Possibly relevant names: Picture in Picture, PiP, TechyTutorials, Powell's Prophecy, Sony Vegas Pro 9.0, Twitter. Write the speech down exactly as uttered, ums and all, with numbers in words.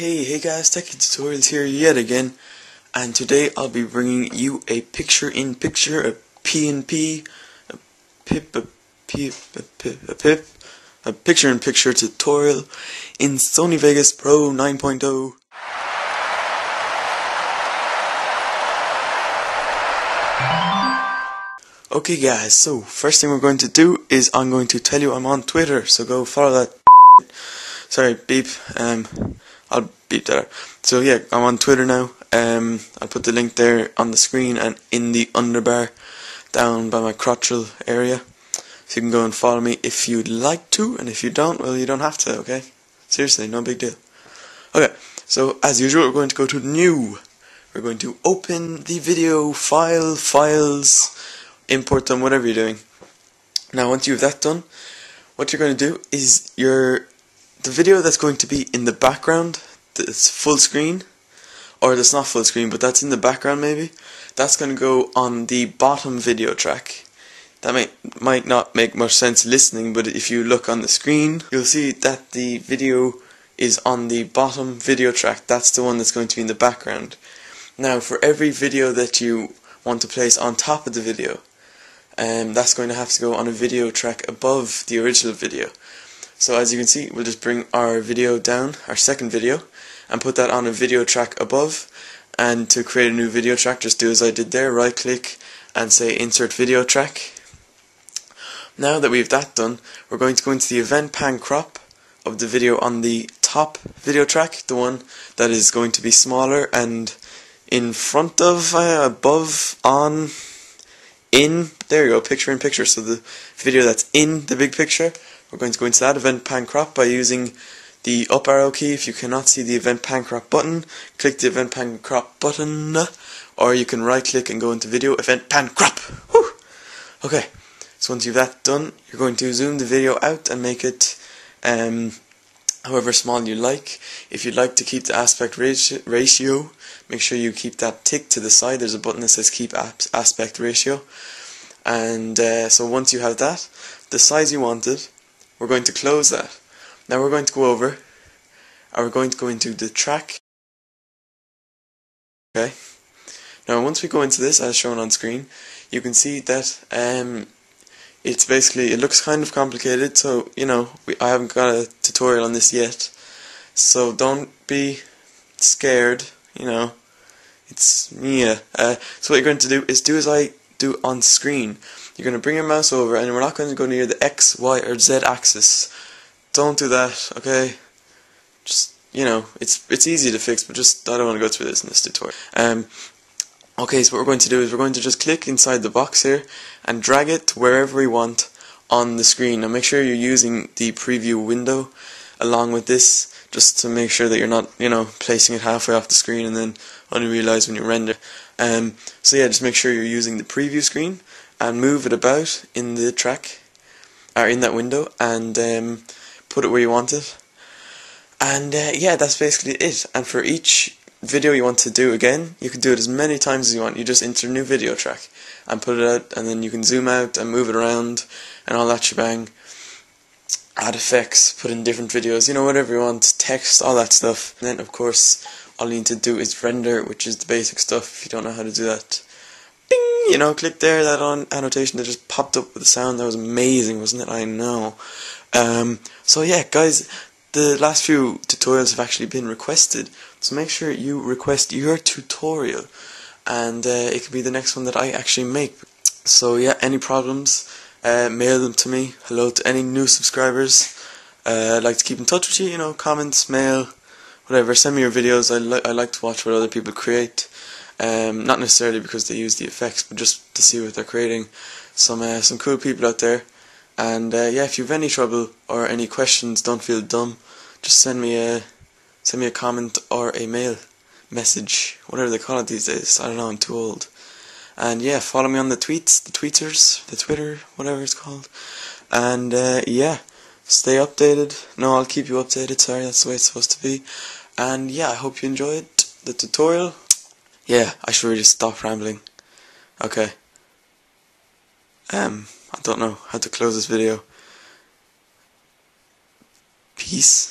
Okay, hey guys, TechyTutorials here yet again, and today I'll be bringing you a picture in picture, a P N P, a pip, a pip, a pip, a pip, a picture in picture tutorial in Sony Vegas Pro nine point oh. Okay guys, so first thing we're going to do is I'm going to tell you I'm on Twitter, so go follow that. Sorry, beep. Um, I'll beep that out. So yeah, I'm on Twitter now. Um, I'll put the link there on the screen and in the underbar down by my crotchal area. So you can go and follow me if you'd like to, and if you don't, well, you don't have to, okay? Seriously, no big deal. Okay, so as usual, we're going to go to New. We're going to open the video file, files, import them, whatever you're doing. Now, once you have that done, what you're going to do is your the video that's going to be in the background, that's full screen, or that's not full screen, but that's in the background maybe, that's going to go on the bottom video track. That may, might not make much sense listening, but if you look on the screen, you'll see that the video is on the bottom video track. That's the one that's going to be in the background. Now, for every video that you want to place on top of the video, um, that's going to have to go on a video track above the original video. So as you can see, we'll just bring our video down, our second video, and put that on a video track above. And to create a new video track, just do as I did there, right click and say insert video track. Now that we've that done, we're going to go into the event pan crop of the video on the top video track, the one that is going to be smaller and in front of, uh, above, on, in, there you go, picture in picture. So the video that's in the big picture, we're going to go into that event pan crop by using the up arrow key. If you cannot see the event pan crop button, click the event pan crop button, or you can right click and go into video event pan crop. Whew. Okay, so once you've that done, you're going to zoom the video out and make it um, however small you like. If you'd like to keep the aspect ratio, make sure you keep that tick to the side. There's a button that says keep aspect ratio. And uh, so once you have that, the size you wanted, we're going to close that. Now we're going to go over, and we're going to go into the track. Okay. Now once we go into this, as shown on screen, you can see that um, it's basically, it looks kind of complicated. So you know, we, I haven't got a tutorial on this yet, so don't be scared. You know, it's yeah. Uh, so what you're going to do is do as I do on screen. You're going to bring your mouse over, and we're not going to go near the X, Y, or Z axis. Don't do that, okay? Just, you know, it's it's easy to fix, but just, I don't want to go through this in this tutorial. Um, okay, so what we're going to do is we're going to just click inside the box here, and drag it to wherever we want on the screen. Now make sure you're using the preview window along with this, just to make sure that you're not, you know, placing it halfway off the screen and then only realize when you render. Um, so yeah, just make sure you're using the preview screen, and move it about in the track, or in that window, and um, put it where you want it. And uh, yeah, that's basically it. And for each video you want to do again, you can do it as many times as you want. You just enter a new video track and put it out, and then you can zoom out and move it around and all that shebang. Add effects, put in different videos, you know, whatever you want, text, all that stuff. And then of course, all you need to do is render, which is the basic stuff if you don't know how to do that. You know, click there, that on annotation that just popped up with the sound. That was amazing, wasn't it? I know. Um, so yeah, guys, the last few tutorials have actually been requested. So make sure you request your tutorial, and uh, it could be the next one that I actually make. So yeah, any problems, uh, mail them to me. Hello to any new subscribers. Uh, I'd like to keep in touch with you, you know, comments, mail, whatever. Send me your videos. I, li I like to watch what other people create. Um, not necessarily because they use the effects, but just to see what they're creating. Some uh, some cool people out there. And uh, yeah, if you have any trouble or any questions, don't feel dumb. Just send me a send me a comment or a mail message, whatever they call it these days. I don't know, I'm too old. And yeah, follow me on the tweets, the tweeters, the Twitter, whatever it's called. And uh, yeah, stay updated. No, I'll keep you updated. Sorry, that's the way it's supposed to be. And yeah, I hope you enjoyed the tutorial. Yeah, I should really stop rambling. Okay. Um, I don't know how to close this video. Peace.